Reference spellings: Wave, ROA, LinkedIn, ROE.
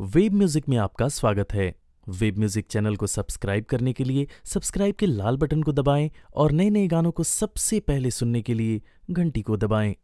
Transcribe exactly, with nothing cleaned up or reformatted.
Wave music में आपका स्वागत है। वेव म्यूजिक चैनल को सब्सक्राइब करने के लिए सब्सक्राइब के लाल बटन को दबाएं और नए नए गानों को सबसे पहले सुनने के लिए घंटी को दबाएं।